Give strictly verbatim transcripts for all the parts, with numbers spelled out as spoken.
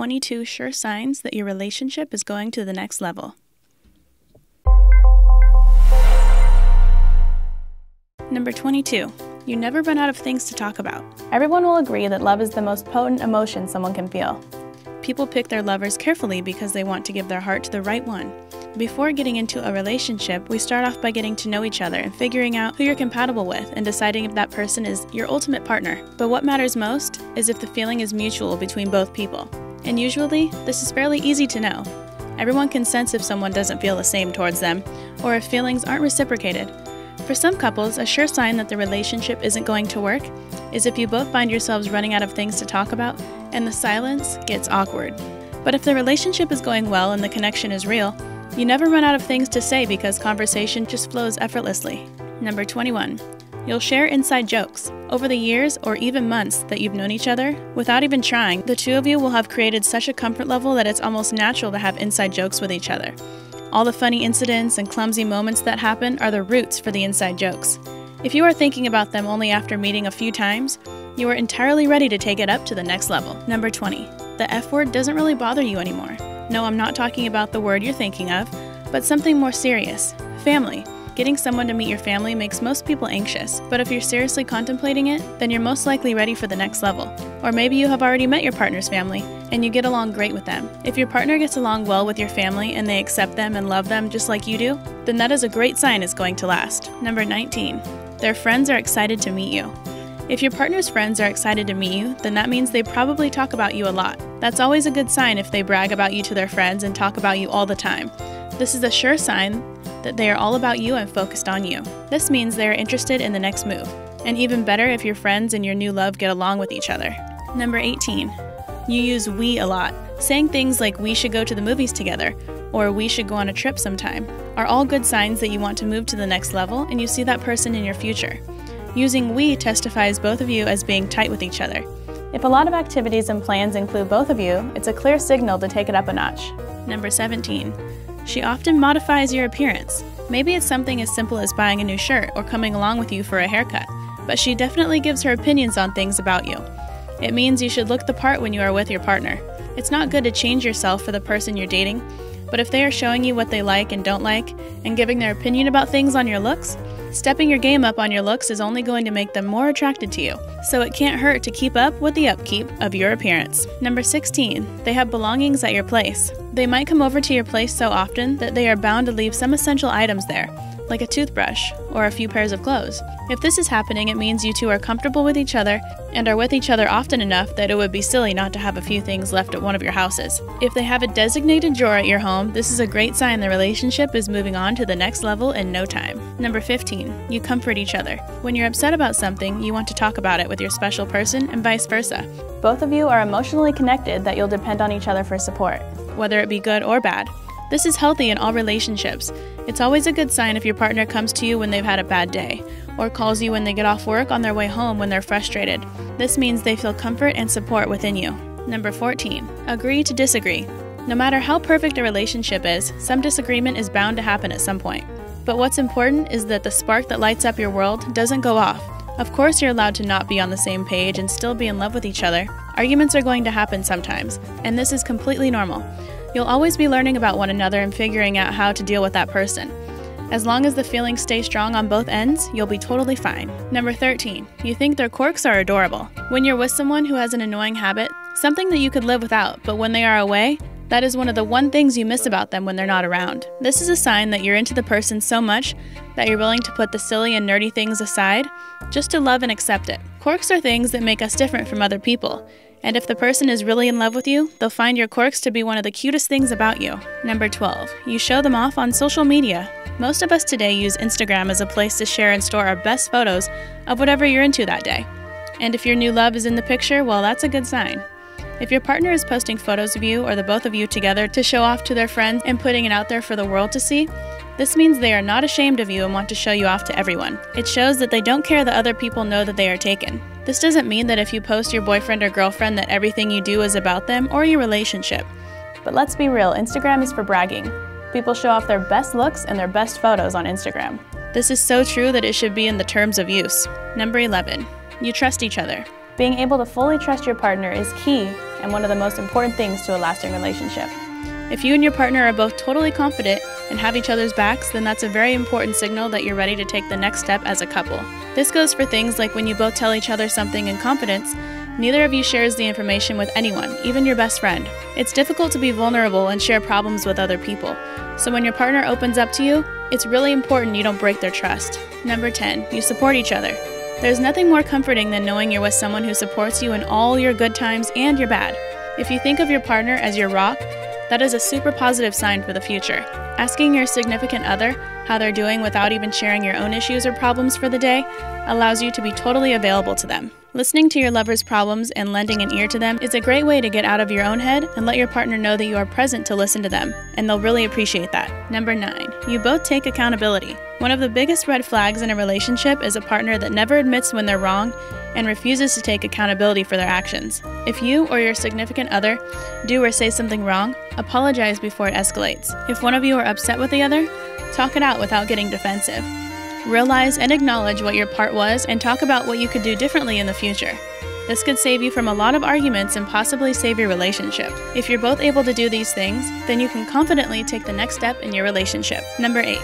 twenty-two sure signs that your relationship is going to the next level. Number twenty-two, you never run out of things to talk about. Everyone will agree that love is the most potent emotion someone can feel. People pick their lovers carefully because they want to give their heart to the right one. Before getting into a relationship, we start off by getting to know each other and figuring out who you're compatible with and deciding if that person is your ultimate partner. But what matters most is if the feeling is mutual between both people. And usually, this is fairly easy to know. Everyone can sense if someone doesn't feel the same towards them, or if feelings aren't reciprocated. For some couples, a sure sign that the relationship isn't going to work is if you both find yourselves running out of things to talk about and the silence gets awkward. But if the relationship is going well and the connection is real, you never run out of things to say because conversation just flows effortlessly. Number twenty-one, you'll share inside jokes. Over the years or even months that you've known each other, without even trying, the two of you will have created such a comfort level that it's almost natural to have inside jokes with each other. All the funny incidents and clumsy moments that happen are the roots for the inside jokes. If you are thinking about them only after meeting a few times, you are entirely ready to take it up to the next level. Number twenty, the F word doesn't really bother you anymore. No, I'm not talking about the word you're thinking of, but something more serious. Family. Getting someone to meet your family makes most people anxious, but if you're seriously contemplating it, then you're most likely ready for the next level. Or maybe you have already met your partner's family, and you get along great with them. If your partner gets along well with your family and they accept them and love them just like you do, then that is a great sign it's going to last. Number nineteen. Their friends are excited to meet you. If your partner's friends are excited to meet you, then that means they probably talk about you a lot. That's always a good sign if they brag about you to their friends and talk about you all the time. This is a sure sign that they are all about you and focused on you. This means they are interested in the next move, and even better if your friends and your new love get along with each other. Number eighteen. You use we a lot. Saying things like we should go to the movies together, or we should go on a trip sometime, are all good signs that you want to move to the next level and you see that person in your future. Using we testifies both of you as being tight with each other. If a lot of activities and plans include both of you, it's a clear signal to take it up a notch. Number seventeen. She often modifies your appearance. Maybe it's something as simple as buying a new shirt or coming along with you for a haircut, but she definitely gives her opinions on things about you. It means you should look the part when you are with your partner. It's not good to change yourself for the person you're dating, but if they are showing you what they like and don't like, and giving their opinion about things on your looks, stepping your game up on your looks is only going to make them more attracted to you, so it can't hurt to keep up with the upkeep of your appearance. Number sixteen, they have belongings at your place. They might come over to your place so often that they are bound to leave some essential items there, like a toothbrush or a few pairs of clothes. If this is happening, it means you two are comfortable with each other and are with each other often enough that it would be silly not to have a few things left at one of your houses. If they have a designated drawer at your home, this is a great sign the relationship is moving on to the next level in no time. Number fifteen, you comfort each other. When you're upset about something, you want to talk about it with your special person and vice versa. Both of you are emotionally connected that you'll depend on each other for support, whether it be good or bad. This is healthy in all relationships. It's always a good sign if your partner comes to you when they've had a bad day, or calls you when they get off work on their way home when they're frustrated. This means they feel comfort and support within you. Number fourteen, agree to disagree. No matter how perfect a relationship is, some disagreement is bound to happen at some point. But what's important is that the spark that lights up your world doesn't go off. Of course, you're allowed to not be on the same page and still be in love with each other. Arguments are going to happen sometimes, and this is completely normal. You'll always be learning about one another and figuring out how to deal with that person. As long as the feelings stay strong on both ends, you'll be totally fine. Number thirteen, you think their quirks are adorable. When you're with someone who has an annoying habit, something that you could live without, but when they are away, that is one of the one things you miss about them when they're not around. This is a sign that you're into the person so much that you're willing to put the silly and nerdy things aside just to love and accept it. Quirks are things that make us different from other people. And if the person is really in love with you, they'll find your quirks to be one of the cutest things about you. Number twelve, you show them off on social media. Most of us today use Instagram as a place to share and store our best photos of whatever you're into that day. And if your new love is in the picture, well, that's a good sign. If your partner is posting photos of you or the both of you together to show off to their friends and putting it out there for the world to see, this means they are not ashamed of you and want to show you off to everyone. It shows that they don't care that other people know that they are taken. This doesn't mean that if you post your boyfriend or girlfriend that everything you do is about them or your relationship. But let's be real, Instagram is for bragging. People show off their best looks and their best photos on Instagram. This is so true that it should be in the terms of use. Number eleven, you trust each other. Being able to fully trust your partner is key and one of the most important things to a lasting relationship. If you and your partner are both totally confident and have each other's backs, then that's a very important signal that you're ready to take the next step as a couple. This goes for things like when you both tell each other something in confidence, neither of you shares the information with anyone, even your best friend. It's difficult to be vulnerable and share problems with other people. So when your partner opens up to you, it's really important you don't break their trust. Number ten, you support each other. There's nothing more comforting than knowing you're with someone who supports you in all your good times and your bad. If you think of your partner as your rock, that is a super positive sign for the future. Asking your significant other how they're doing without even sharing your own issues or problems for the day allows you to be totally available to them. Listening to your lover's problems and lending an ear to them is a great way to get out of your own head and let your partner know that you are present to listen to them, and they'll really appreciate that. Number nine, you both take accountability. One of the biggest red flags in a relationship is a partner that never admits when they're wrong and refuses to take accountability for their actions. If you or your significant other do or say something wrong, apologize before it escalates. If one of you are upset with the other, talk it out without getting defensive. Realize and acknowledge what your part was and talk about what you could do differently in the future. This could save you from a lot of arguments and possibly save your relationship. If you're both able to do these things, then you can confidently take the next step in your relationship. Number eight,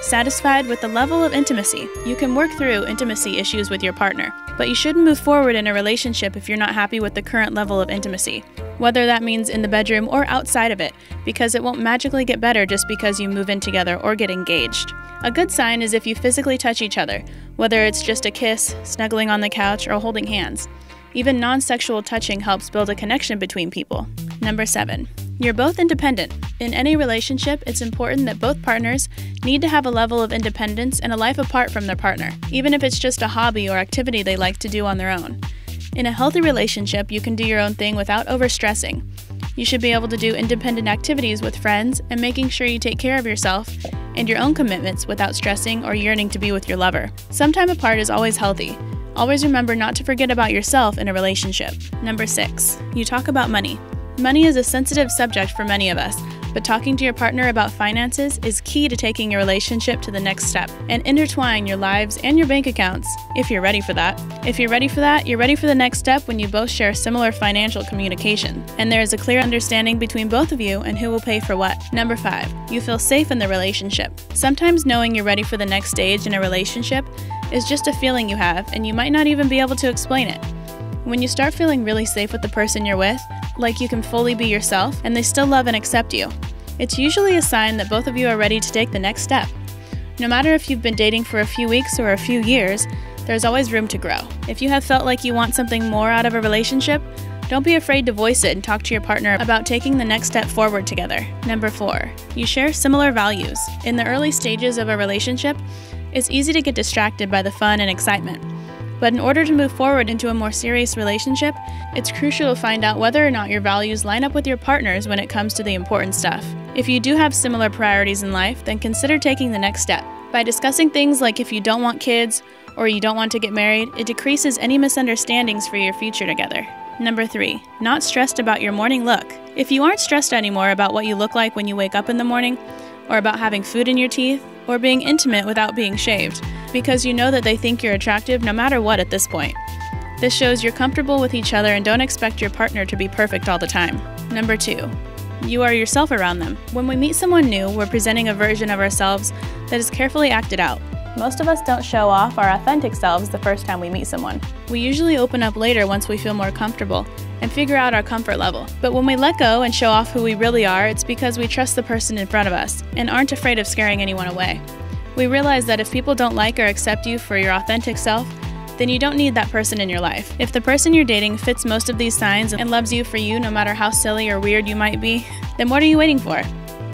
satisfied with the level of intimacy. You can work through intimacy issues with your partner, but you shouldn't move forward in a relationship if you're not happy with the current level of intimacy, whether that means in the bedroom or outside of it, because it won't magically get better just because you move in together or get engaged. A good sign is if you physically touch each other, whether it's just a kiss, snuggling on the couch, or holding hands. Even non-sexual touching helps build a connection between people. Number seven, you're both independent. In any relationship, it's important that both partners need to have a level of independence and a life apart from their partner, even if it's just a hobby or activity they like to do on their own. In a healthy relationship, you can do your own thing without overstressing. You should be able to do independent activities with friends and making sure you take care of yourself and your own commitments without stressing or yearning to be with your lover. Some time apart is always healthy. Always remember not to forget about yourself in a relationship. Number six, you talk about money. Money is a sensitive subject for many of us, but talking to your partner about finances is key to taking your relationship to the next step and intertwine your lives and your bank accounts if you're ready for that. If you're ready for that, you're ready for the next step when you both share similar financial communication and there is a clear understanding between both of you and who will pay for what. Number five, you feel safe in the relationship. Sometimes knowing you're ready for the next stage in a relationship is just a feeling you have and you might not even be able to explain it. When you start feeling really safe with the person you're with, like you can fully be yourself and they still love and accept you, it's usually a sign that both of you are ready to take the next step. No matter if you've been dating for a few weeks or a few years, there's always room to grow. If you have felt like you want something more out of a relationship, don't be afraid to voice it and talk to your partner about taking the next step forward together. Number four, you share similar values. In the early stages of a relationship, it's easy to get distracted by the fun and excitement. But in order to move forward into a more serious relationship, it's crucial to find out whether or not your values line up with your partner's when it comes to the important stuff. If you do have similar priorities in life, then consider taking the next step. By discussing things like if you don't want kids or you don't want to get married, it decreases any misunderstandings for your future together. Number three, not stressed about your morning look. If you aren't stressed anymore about what you look like when you wake up in the morning, or about having food in your teeth, or being intimate without being shaved, because you know that they think you're attractive no matter what at this point. This shows you're comfortable with each other and don't expect your partner to be perfect all the time. Number two, you are yourself around them. When we meet someone new, we're presenting a version of ourselves that is carefully acted out. Most of us don't show off our authentic selves the first time we meet someone. We usually open up later once we feel more comfortable and figure out our comfort level. But when we let go and show off who we really are, it's because we trust the person in front of us and aren't afraid of scaring anyone away. We realize that if people don't like or accept you for your authentic self, then you don't need that person in your life. If the person you're dating fits most of these signs and loves you for you no matter how silly or weird you might be, then what are you waiting for?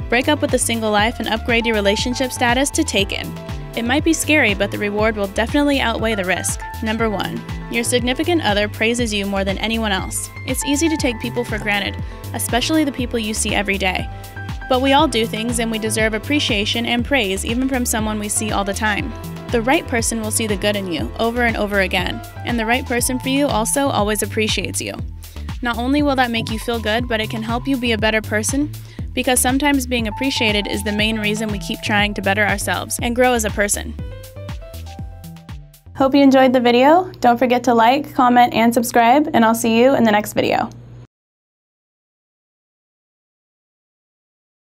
Break up with a single life and upgrade your relationship status to Taken. It might be scary, but the reward will definitely outweigh the risk. Number one, your significant other praises you more than anyone else. It's easy to take people for granted, especially the people you see every day. But we all do things and we deserve appreciation and praise even from someone we see all the time. The right person will see the good in you over and over again, and the right person for you also always appreciates you. Not only will that make you feel good, but it can help you be a better person, because sometimes being appreciated is the main reason we keep trying to better ourselves and grow as a person. Hope you enjoyed the video. Don't forget to like, comment, and subscribe, and I'll see you in the next video.